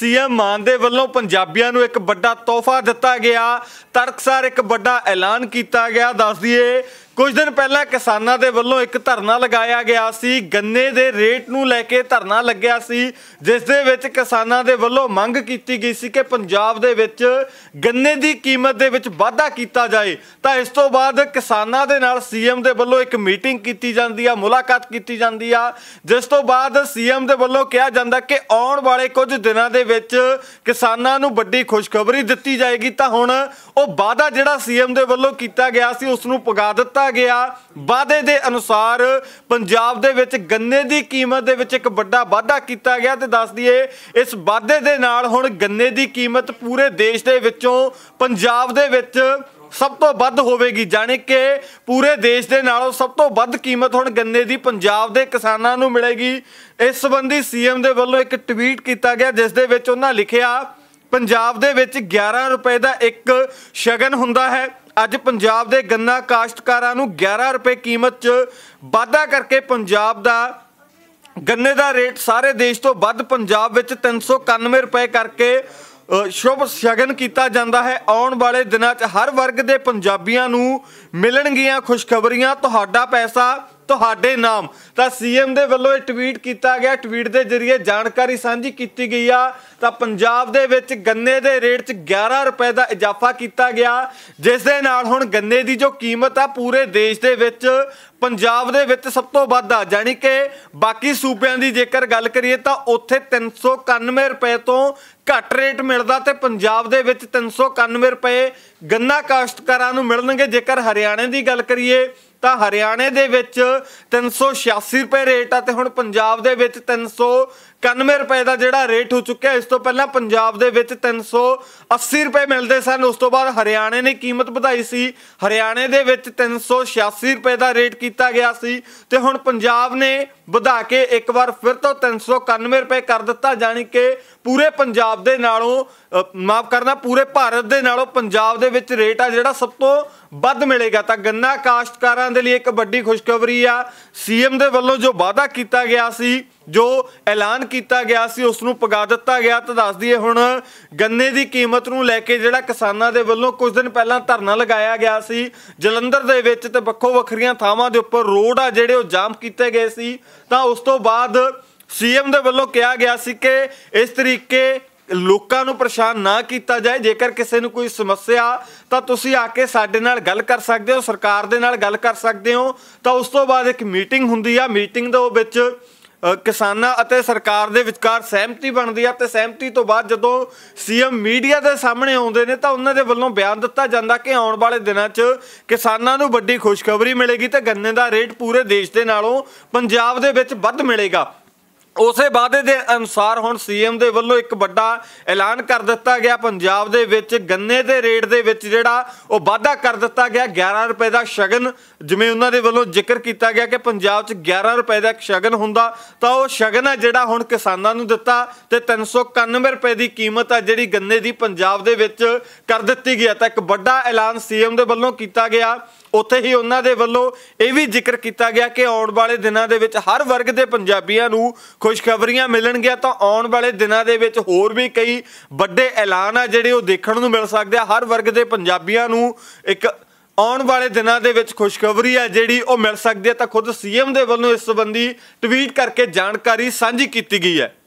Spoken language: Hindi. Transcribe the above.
सीएम मान दे वल्लों पंजाबियां नूं एक बड़ा तोहफा दिता गया। तड़कसार एक बड़ा ऐलान किया गया। दस दिए कुछ दिन पहला किसानों के वलों एक धरना लगाया गया सी, गन्ने के रेट नूं लैके धरना लग्या सी, जिस दे विच किसानों के वलों मंग की गई सी कि पंजाब दे विच गन्ने की कीमत दे विच वाधा किया जाए। तो इस तो बाद किसानों के नाल सीएम दे वलों एक मीटिंग की जाती है, मुलाकात की जाती है, जिस तो बाद सीएम दे वलों कहा जाता कि आने वाले कुछ दिनों के विच किसानों नूं बड़ी खुशखबरी दिती जाएगी। तो हुण वह वाधा जिहड़ा सीएम दे वलों किया गया सी उस नूं पुगा दिता गया। वादे के अनुसार पंजाब दे विच गन्ने की कीमत दे विच एक बड़ा वाधा किया गया। तो दस दिए इस वादे दे नाल हुण गन्ने की कीमत पूरे देश दे विचों पंजाब दे विच सब तो वध होगी, जाने के पूरे देश के नालों सब तो वध कीमत हुण गन्ने की पंजाब के किसानों नूं मिलेगी। इस संबंधी सीएम दे वल्लों एक ट्वीट किया गया, जिस दे विच उन्हां लिखिया पंजाब दे विच 11 रुपए का एक शगन हुंदा है। अज पंजाब दे गन्ना काश्तकारां नूं 11 रुपए कीमत च वाधा करके पंजाब दा गन्ने दा रेट सारे देश तो वध पंजाब विच 391 रुपए करके शुभ शगन किया जाता है। आने वाले दिनों च हर वर्ग के पंजाबियों नूं मिलणगियां खुशखबरियां, तुहाडा पैसा तुहाडे नाम। तो सीएम दे वल्लों ट्वीट किया गया, ट्वीट के जरिए जानकारी साझी की गई आ। तो पंजाब दे विच गन्ने दे रेट च 11 रुपए का इजाफा किया गया, जिस दे नाल हुण गन्ने की जो कीमत आ पूरे देश दे विच पंजाब दे विच सब तो वध आ, जानी कि बाकी सूबे की जेकर गल करिए तो उत्थे 391 रुपए तो घट रेट मिलता, तो पंजाब दे विच 391 रुपए गन्ना काश्तकारां नूं मिलणगे। जेकर हरियाणे की गल करिए तो हरियाणे दे विच 386 रुपए रेट आ, ते हुण पंजाब दे विच 391 रुपए का जिहड़ा रेट हो चुका। इस तो पहला पंजाब दे विच 380 रुपए मिलते सन, उस तो बाद हरियाणे ने कीमत बढ़ाई सी, हरियाणे दे विच 386 रुपए का रेट किया गया सी, ते हुण पंजाब ने ਵਧਾ के एक बार फिर तो 391 रुपए कर दिता, जाने के पूरे पंजाब दे नालों माफ करना पूरे भारत दे नालों पंजाब दे विच रेट आ जिहड़ा सब तो वध मिलेगा। तो गन्ना काश्तकारां दे लई एक बड़ी खुशखबरी आ। सीएम दे वल्लों जो वादा किया गया सी, जो ऐलान किया गया सी उस नूं पुगा दिता गया। तो दस दिए हुण गन्ने की कीमत नूं लैके जिहड़ा किसानां दे वल्लों कुछ दिन पहलां धरना लगाया गया सी जलंधर दे विच, ते वखो वखरियां थावां दे उप्पर रोड आ जिहड़े वो जाम कीते गए सी। तो उस तो बाद सीएम दे वल्लों कहा गया सी कि इस तरीके लोगों को परेशान ना किया जाए, जेकर किसी को कोई समस्या तो तुसीं आके साडे नाल गल कर सकते हो, सरकार दे नाल गल कर सकते हो। तो उस तो बाद एक मीटिंग हुंदी आ, मीटिंग दे विच किसानां अते सरकार दे विचकार सहमति बनती है। तो सहमति तो बाद जदों सीएम मीडिया के सामने आउंदे ने तो उन्हां दे वल्लों बयान दिता जाता कि आने वाले दिनों किसानां नूं वड्डी खुशखबरी मिलेगी, तो गन्ने का रेट पूरे देश के नालों पंजाब दे विच वध मिलेगा। उस वादे के अनुसार हुण सीएम दे वल्लों एक बड़ा ऐलान कर दिता गया, पंजाब दे विच गन्ने दे रेट दे विच जिहड़ा ओह वाधा कर दिता गया। 11 रुपए का शगन जिवें उन्हां दे वल्लों जिक्र किया गया कि पंजाब च 11 रुपए का एक शगन हुंदा, तो वह शगन आ जिहड़ा हुण किसानां नूं दिता, ते 391 रुपए की कीमत आ जिहड़ी गन्ने की पंजाब दे विच कर दित्ती गई। तो एक बड़ा ऐलान सीएम दे वल्लों किया गया। उत्थे ही उन्हां दे वल्लों यह भी जिक्र किया गया कि आने वाले दिनों के हर वर्ग के पंजाबियों नूं खुशखबरियां मिलणगियां। तो आने वाले दिनों के होर भी कई बड़े ऐलान आ जिहड़े वो देखण नूं मिल सकदे आ। हर वर्ग के पंजाबियों नूं एक आने वाले दिनों के खुशखबरी है जिहड़ी वो मिल सकदी है। तो खुद सीएम दे वल्लों इस संबंधी ट्वीट करके जानकारी सांझी की गई है।